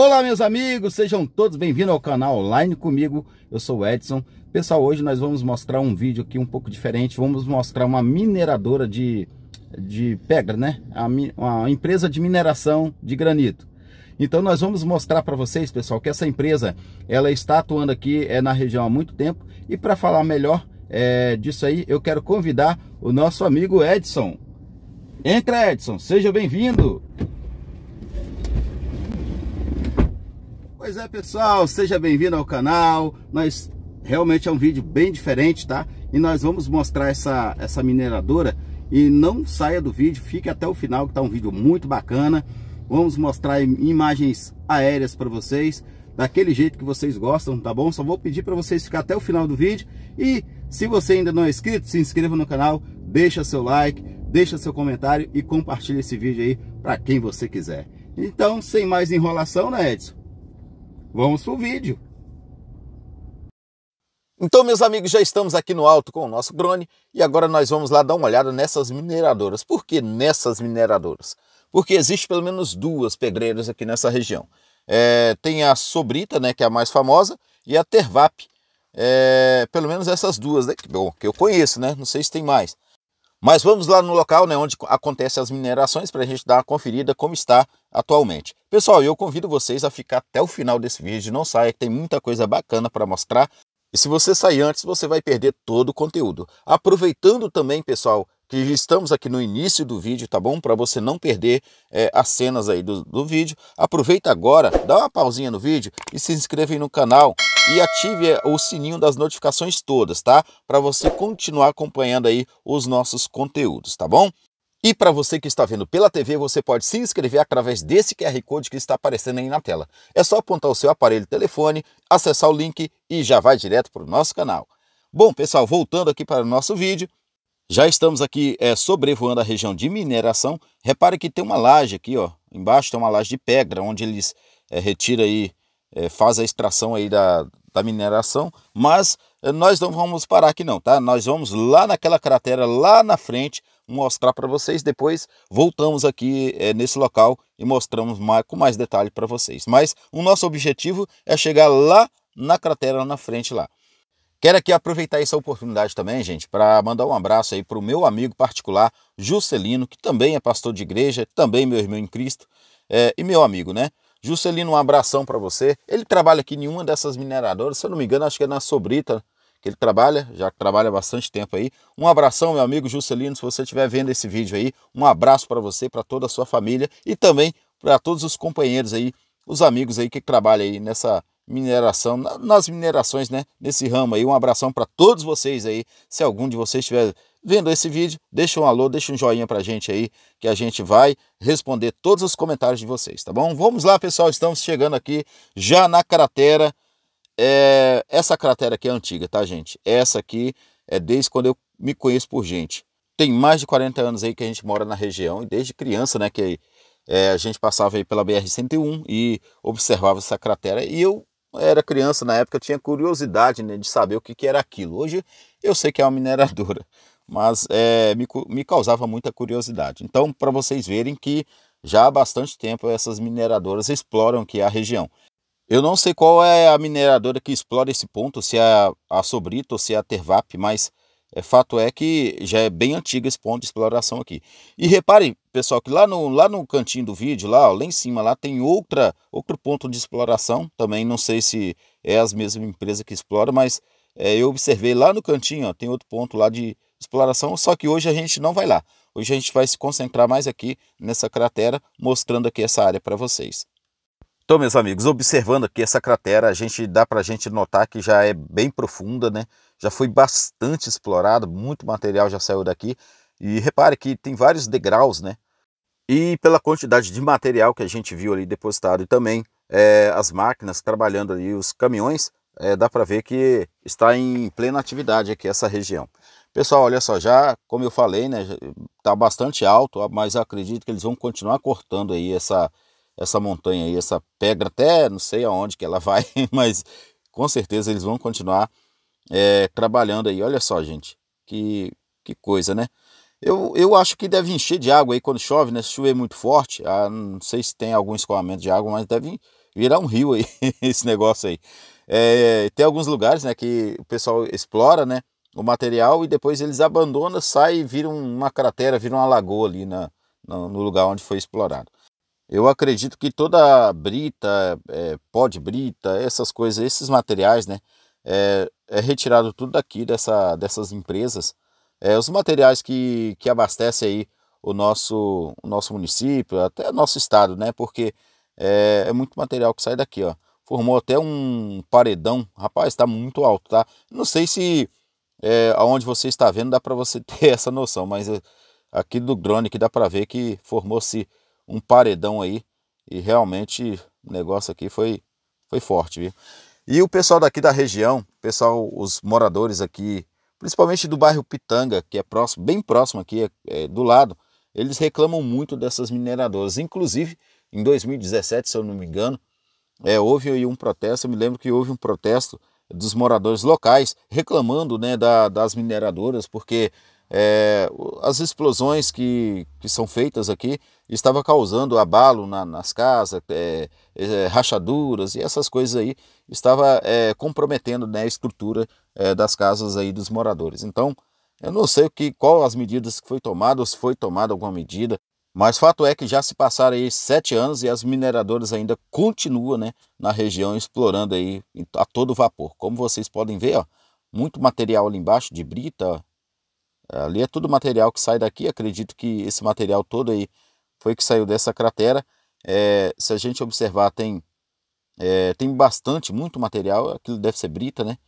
Olá meus amigos, sejam todos bem-vindos ao canal Online Comigo, eu sou o Edson. Pessoal, hoje nós vamos mostrar um vídeo aqui um pouco diferente, vamos mostrar uma mineradora de pedra, né? Uma empresa de mineração de granito. Então nós vamos mostrar para vocês, pessoal, que essa empresa, ela está atuando aqui na região há muito tempo. E para falar melhor disso aí, eu quero convidar o nosso amigo Edson. Entra Edson, seja bem-vindo! Pois é pessoal, seja bem-vindo ao canal. Nós realmente é um vídeo bem diferente, tá? E nós vamos mostrar essa mineradora. E não saia do vídeo, fique até o final que tá um vídeo muito bacana. Vamos mostrar imagens aéreas para vocês, daquele jeito que vocês gostam, tá bom? Só vou pedir para vocês ficar até o final do vídeo. E se você ainda não é inscrito, se inscreva no canal, deixa seu like, deixa seu comentário e compartilha esse vídeo aí para quem você quiser. Então, sem mais enrolação, né Edson? Vamos pro vídeo. Então, meus amigos, já estamos aqui no alto com o nosso drone e agora nós vamos lá dar uma olhada nessas mineradoras. Por que nessas mineradoras? Porque existe pelo menos duas pedreiras aqui nessa região. Tem a Sobrita, né, que é a mais famosa, e a Tervap. Pelo menos essas duas, né, que eu conheço, né? Não sei se tem mais. Mas vamos lá no local, né, onde acontecem as minerações para a gente dar uma conferida como está atualmente. Pessoal, eu convido vocês a ficar até o final desse vídeo. Não saia, que tem muita coisa bacana para mostrar. E se você sair antes, você vai perder todo o conteúdo. Aproveitando também, pessoal, que estamos aqui no início do vídeo, tá bom? Para você não perder as cenas aí do vídeo. Aproveita agora, dá uma pausinha no vídeo e se inscreve aí no canal. E ative o sininho das notificações todas, tá? Para você continuar acompanhando aí os nossos conteúdos, tá bom? E para você que está vendo pela TV, você pode se inscrever através desse QR Code que está aparecendo aí na tela. É só apontar o seu aparelho telefone, acessar o link e já vai direto para o nosso canal. Bom, pessoal, voltando aqui para o nosso vídeo. Já estamos aqui sobrevoando a região de mineração. Repare que tem uma laje aqui, ó. Embaixo tem uma laje de pedra, onde eles retiram aí, faz a extração aí da mineração, mas nós não vamos parar aqui não, tá? Nós vamos lá naquela cratera, lá na frente, mostrar para vocês, depois voltamos aqui nesse local e mostramos com mais detalhe para vocês. Mas o nosso objetivo é chegar lá na cratera, na frente lá. Quero aqui aproveitar essa oportunidade também, gente, para mandar um abraço aí para o meu amigo particular, Juscelino, que também é pastor de igreja, também meu irmão em Cristo, e meu amigo, né? Juscelino, um abração para você. Ele trabalha aqui em uma dessas mineradoras, se eu não me engano, acho que é na Sobrita que ele trabalha, já que trabalha há bastante tempo aí. Um abração, meu amigo Juscelino, se você estiver vendo esse vídeo aí, um abraço para você, para toda a sua família e também para todos os companheiros aí, os amigos aí que trabalham aí nessa mineração, nas minerações, né, nesse ramo aí. Um abração para todos vocês aí. Se algum de vocês estiver vendo esse vídeo, deixa um alô, deixa um joinha pra gente aí, que a gente vai responder todos os comentários de vocês, tá bom? Vamos lá, pessoal, estamos chegando aqui já na cratera. Essa cratera aqui é antiga, tá, gente? Essa aqui é desde quando eu me conheço por gente. Tem mais de 40 anos aí que a gente mora na região, e desde criança, né, que a gente passava aí pela BR-101 e observava essa cratera. E eu era criança na época, eu tinha curiosidade, né, de saber o que era aquilo. Hoje eu sei que é uma mineradora, mas me causava muita curiosidade. Então, para vocês verem que já há bastante tempo essas mineradoras exploram aqui a região. Eu não sei qual é a mineradora que explora esse ponto, se é a Sobrita ou se é a Tervap, mas fato é que já é bem antigo esse ponto de exploração aqui. E repare, pessoal, que lá no cantinho do vídeo, lá em cima, lá tem outro ponto de exploração. Também não sei se é as mesmas empresas que exploram, mas eu observei lá no cantinho, ó, tem outro ponto lá de exploração, só que hoje a gente não vai lá. Hoje a gente vai se concentrar mais aqui nessa cratera, mostrando aqui essa área para vocês. Então, meus amigos, observando aqui essa cratera, dá para a gente notar que já é bem profunda, né? Já foi bastante explorado, muito material já saiu daqui. E repare que tem vários degraus, né? E pela quantidade de material que a gente viu ali depositado e também as máquinas trabalhando ali, os caminhões, dá para ver que está em plena atividade aqui essa região. Pessoal, olha só, já como eu falei, né, está bastante alto, mas eu acredito que eles vão continuar cortando aí essa montanha aí, essa pedra, até não sei aonde que ela vai, mas com certeza eles vão continuar trabalhando aí. Olha só, gente, que coisa, né? Eu acho que deve encher de água aí quando chove, né? Se chover muito forte, não sei se tem algum escoamento de água, mas deve virar um rio aí, esse negócio aí. Tem alguns lugares, né, que o pessoal explora, né, o material, e depois eles abandonam, saem e viram uma cratera, viram uma lagoa ali no lugar onde foi explorado. Eu acredito que toda brita, pó de brita, essas coisas, esses materiais, né, é retirado tudo daqui dessas empresas. Os materiais que abastecem aí o nosso município, até o nosso estado, né, porque é muito material que sai daqui, ó. Formou até um paredão, rapaz, tá muito alto, tá? Não sei se aonde você está vendo dá para você ter essa noção, mas aqui do drone que dá para ver que formou-se um paredão aí, e realmente o negócio aqui foi forte, viu? E o pessoal daqui da região, os moradores aqui, principalmente do bairro Pitanga, que é próximo, bem próximo aqui, do lado, eles reclamam muito dessas mineradoras. Inclusive, em 2017, se eu não me engano, houve aí um protesto. Eu me lembro que houve um protesto dos moradores locais reclamando, né, das mineradoras, porque as explosões que são feitas aqui estavam causando abalo nas casas, rachaduras e essas coisas aí, estava comprometendo, né, a estrutura das casas aí dos moradores. Então, eu não sei qual as medidas que foi tomada, ou se foi tomada alguma medida, mas fato é que já se passaram aí 7 anos e as mineradoras ainda continuam, né, na região, explorando aí a todo vapor. Como vocês podem ver, ó, muito material ali embaixo de brita, ó. Ali é tudo material que sai daqui. Acredito que esse material todo aí foi que saiu dessa cratera. Se a gente observar, tem bastante, muito material. Aquilo deve ser brita, né?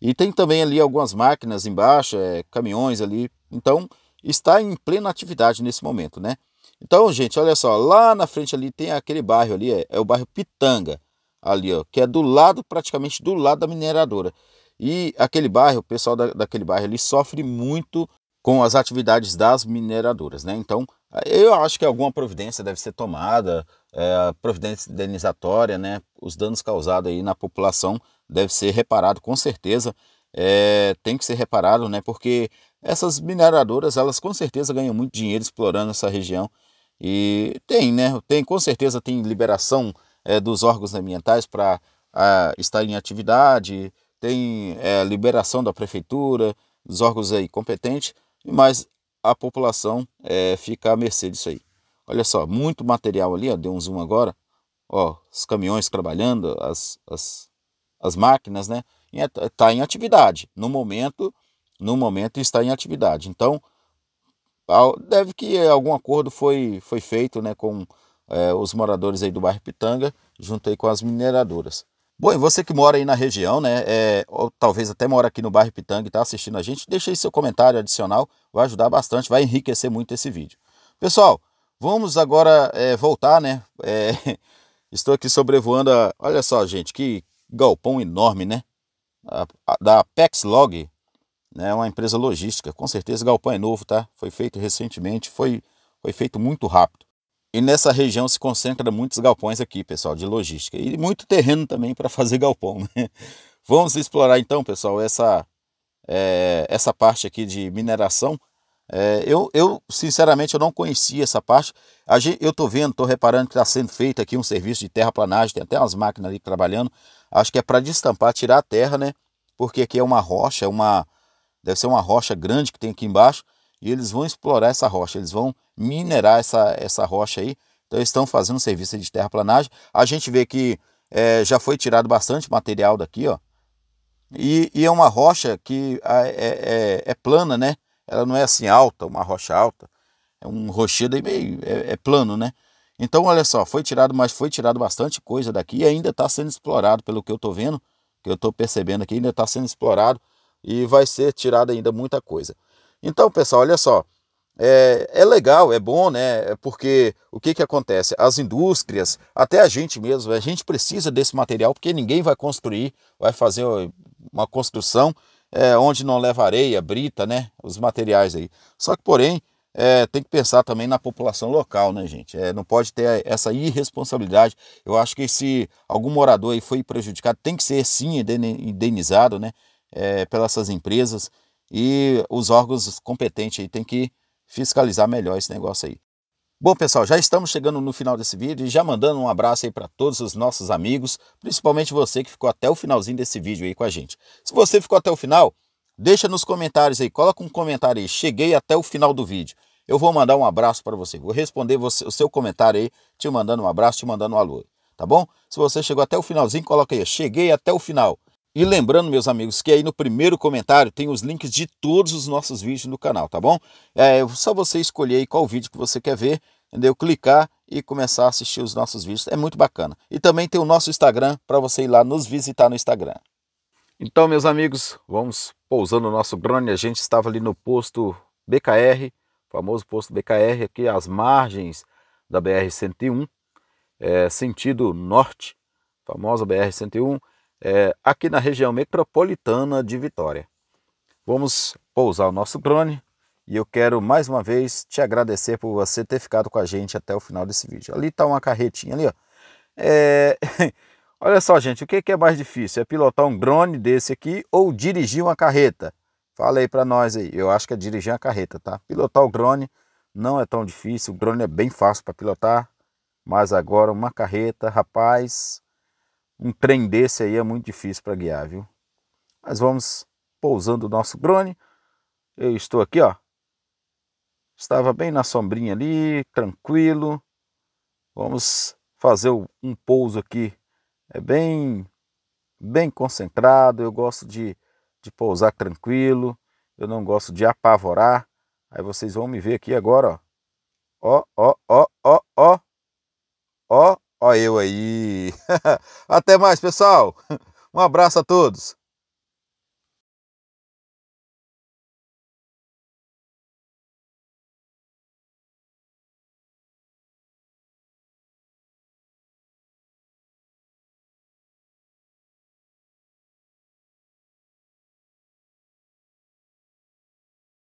E tem também ali algumas máquinas embaixo, caminhões ali. Então, está em plena atividade nesse momento, né? Então, gente, olha só, lá na frente ali tem aquele bairro ali, o bairro Pitanga, ali, ó, que é do lado, praticamente do lado da mineradora. E aquele bairro, o pessoal daquele bairro ali sofre muito com as atividades das mineradoras, né? Então, eu acho que alguma providência deve ser tomada, providência indenizatória, né? Os danos causados aí na população deve ser reparado, com certeza. Tem que ser reparado, né? Porque essas mineradoras, elas com certeza ganham muito dinheiro explorando essa região. E tem, né? Com certeza tem liberação dos órgãos ambientais para estar em atividade, tem liberação da prefeitura, dos órgãos aí competentes, mas a população fica à mercê disso aí. Olha só, muito material ali, ó, deu um zoom agora, ó, os caminhões trabalhando, as máquinas, né? Está em atividade, no momento está em atividade. Então, deve que algum acordo foi feito, né, com os moradores aí do bairro Pitanga, junto aí com as mineradoras. Bom, e você que mora aí na região, né, ou talvez até mora aqui no bairro Pitanga e está assistindo a gente, deixa aí seu comentário adicional, vai ajudar bastante, vai enriquecer muito esse vídeo. Pessoal, vamos agora voltar, né, estou aqui sobrevoando, olha só, gente, que galpão enorme, né, da Pexlog, né, uma empresa logística. Com certeza o galpão é novo, tá? Foi feito recentemente, foi feito muito rápido. E nessa região se concentra muitos galpões aqui, pessoal, de logística. E muito terreno também para fazer galpão, né? Vamos explorar então, pessoal, essa parte aqui de mineração. Eu sinceramente, eu não conhecia essa parte. Eu tô reparando que está sendo feito aqui um serviço de terraplanagem. Tem até umas máquinas ali trabalhando. Acho que é para destampar, tirar a terra, né? Porque aqui é uma rocha, deve ser uma rocha grande que tem aqui embaixo, e eles vão explorar essa rocha, eles vão minerar essa rocha aí. Então eles estão fazendo um serviço de terraplanagem. A gente vê que já foi tirado bastante material daqui, ó. E é uma rocha que é plana, né? Ela não é assim alta, uma rocha alta. É um rochedo aí meio, é plano, né? Então olha só, foi tirado bastante coisa daqui e ainda está sendo explorado, pelo que eu estou vendo, que eu estou percebendo aqui, ainda está sendo explorado. E vai ser tirada ainda muita coisa. Então, pessoal, olha só. É legal, é bom, né? Porque o que acontece? As indústrias, até a gente mesmo, a gente precisa desse material, porque ninguém vai construir, vai fazer uma construção onde não leva areia, brita, né? Os materiais aí. Só que, porém, tem que pensar também na população local, né, gente? Não pode ter essa irresponsabilidade. Eu acho que se algum morador aí foi prejudicado, tem que ser sim indenizado, né? Pelas essas empresas, e os órgãos competentes aí tem que fiscalizar melhor esse negócio aí. Bom, pessoal, já estamos chegando no final desse vídeo e já mandando um abraço aí para todos os nossos amigos, principalmente você que ficou até o finalzinho desse vídeo aí com a gente. Se você ficou até o final, deixa nos comentários aí, coloca um comentário aí, cheguei até o final do vídeo. Eu vou mandar um abraço para você, vou responder o seu comentário aí, te mandando um abraço, te mandando um alô, tá bom? Se você chegou até o finalzinho, coloca aí, cheguei até o final. E lembrando, meus amigos, que aí no primeiro comentário tem os links de todos os nossos vídeos no canal, tá bom? É só você escolher aí qual vídeo que você quer ver, entendeu? Clicar e começar a assistir os nossos vídeos, é muito bacana. E também tem o nosso Instagram para você ir lá nos visitar no Instagram. Então, meus amigos, vamos pousando o nosso drone. A gente estava ali no posto BKR, famoso posto BKR, aqui às margens da BR-101, sentido norte, famosa BR-101. Aqui na região metropolitana de Vitória. Vamos pousar o nosso drone e eu quero mais uma vez te agradecer por você ter ficado com a gente até o final desse vídeo. Ali está uma carretinha ali, ó. Olha só, gente, o que é mais difícil? É pilotar um drone desse aqui ou dirigir uma carreta? Fala aí para nós aí. Eu acho que é dirigir uma carreta, tá? Pilotar o drone não é tão difícil, o drone é bem fácil para pilotar, mas agora uma carreta, rapaz... Um trem desse aí é muito difícil para guiar, viu? Mas vamos pousando o nosso drone. Eu estou aqui, ó. Estava bem na sombrinha ali, tranquilo. Vamos fazer um pouso aqui. É bem concentrado. Eu gosto de pousar tranquilo. Eu não gosto de apavorar. Aí vocês vão me ver aqui agora, ó. Ó, ó, ó, ó, ó. Ó eu aí. Até mais, pessoal. Um abraço a todos.